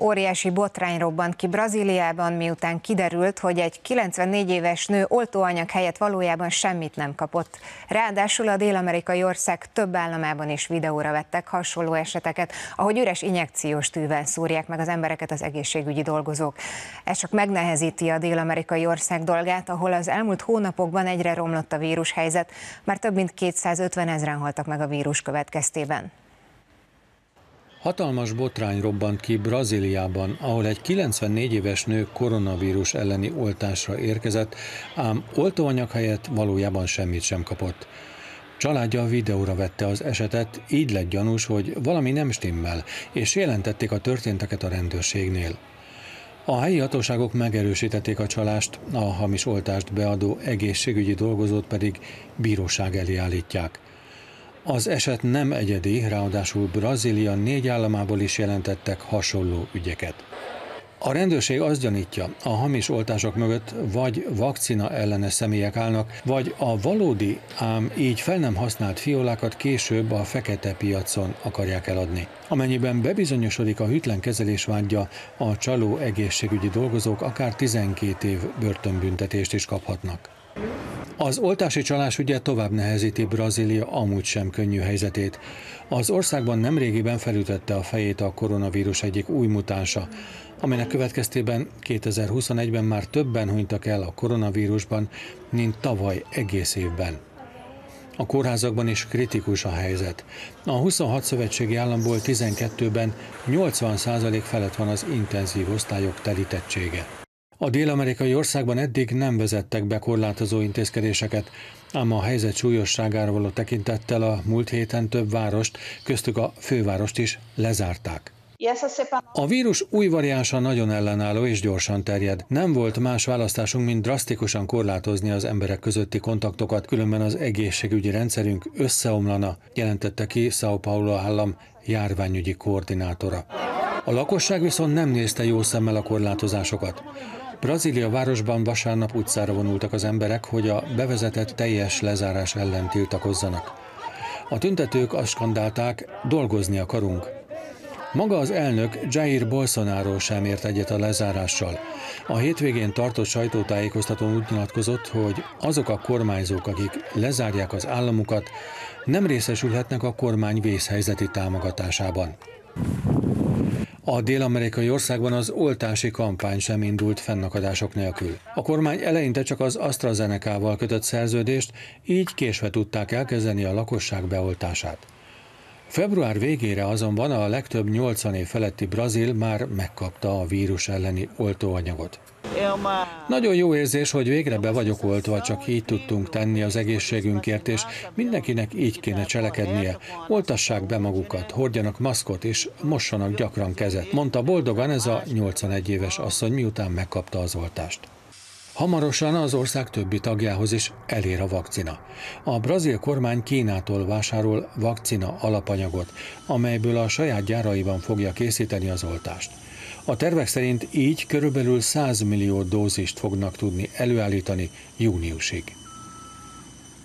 Óriási botrány robbant ki Brazíliában, miután kiderült, hogy egy 94 éves nő oltóanyag helyett valójában semmit nem kapott. Ráadásul a dél-amerikai ország több államában is videóra vettek hasonló eseteket, ahogy üres injekciós tűvel szúrják meg az embereket az egészségügyi dolgozók. Ez csak megnehezíti a dél-amerikai ország dolgát, ahol az elmúlt hónapokban egyre romlott a vírushelyzet, már több mint 250 ezren haltak meg a vírus következtében. Hatalmas botrány robbant ki Brazíliában, ahol egy 94 éves nő koronavírus elleni oltásra érkezett, ám oltóanyag helyett valójában semmit sem kapott. Családja videóra vette az esetet, így lett gyanús, hogy valami nem stimmel, és jelentették a történteket a rendőrségnél. A helyi hatóságok megerősítették a csalást, a hamis oltást beadó egészségügyi dolgozót pedig bíróság elé állítják. Az eset nem egyedi, ráadásul Brazília 4 államából is jelentettek hasonló ügyeket. A rendőrség azt gyanítja, a hamis oltások mögött vagy vakcina ellenes személyek állnak, vagy a valódi, ám így fel nem használt fiolákat később a fekete piacon akarják eladni. Amennyiben bebizonyosodik a hűtlen kezelés vágya, a csaló egészségügyi dolgozók akár 12 év börtönbüntetést is kaphatnak. Az oltási csalás ügye tovább nehezíti Brazília amúgy sem könnyű helyzetét. Az országban nemrégiben felütötte a fejét a koronavírus egyik új mutánsa, aminek következtében 2021-ben már többen hunytak el a koronavírusban, mint tavaly egész évben. A kórházakban is kritikus a helyzet. A 26 szövetségi államból 12-ben 80% felett van az intenzív osztályok telítettsége. A dél-amerikai országban eddig nem vezettek be korlátozó intézkedéseket, ám a helyzet súlyosságára való tekintettel a múlt héten több várost, köztük a fővárost is lezárták. A vírus új variánsa nagyon ellenálló és gyorsan terjed. Nem volt más választásunk, mint drasztikusan korlátozni az emberek közötti kontaktokat, különben az egészségügyi rendszerünk összeomlana, jelentette ki São Paulo állam járványügyi koordinátora. A lakosság viszont nem nézte jó szemmel a korlátozásokat. Brazília városban vasárnap utcára vonultak az emberek, hogy a bevezetett teljes lezárás ellen tiltakozzanak. A tüntetők azt skandálták, dolgozni akarunk. Maga az elnök, Jair Bolsonaro sem ért egyet a lezárással. A hétvégén tartott sajtótájékoztatón úgy nyilatkozott, hogy azok a kormányzók, akik lezárják az államukat, nem részesülhetnek a kormány vészhelyzeti támogatásában. A dél-amerikai országban az oltási kampány sem indult fennakadások nélkül. A kormány eleinte csak az AstraZeneca-val kötött szerződést, így késve tudták elkezdeni a lakosság beoltását. Február végére azonban a legtöbb 80 év feletti brazil már megkapta a vírus elleni oltóanyagot. Nagyon jó érzés, hogy végre be vagyok oltva, csak így tudtunk tenni az egészségünkért, és mindenkinek így kéne cselekednie. Oltassák be magukat, hordjanak maszkot, és mossanak gyakran kezet, mondta boldogan ez a 81 éves asszony, miután megkapta az oltást. Hamarosan az ország többi tagjához is elér a vakcina. A brazil kormány Kínától vásárol vakcina alapanyagot, amelyből a saját gyáraiban fogja készíteni az oltást. A tervek szerint így körülbelül 100 millió dózist fognak tudni előállítani júniusig.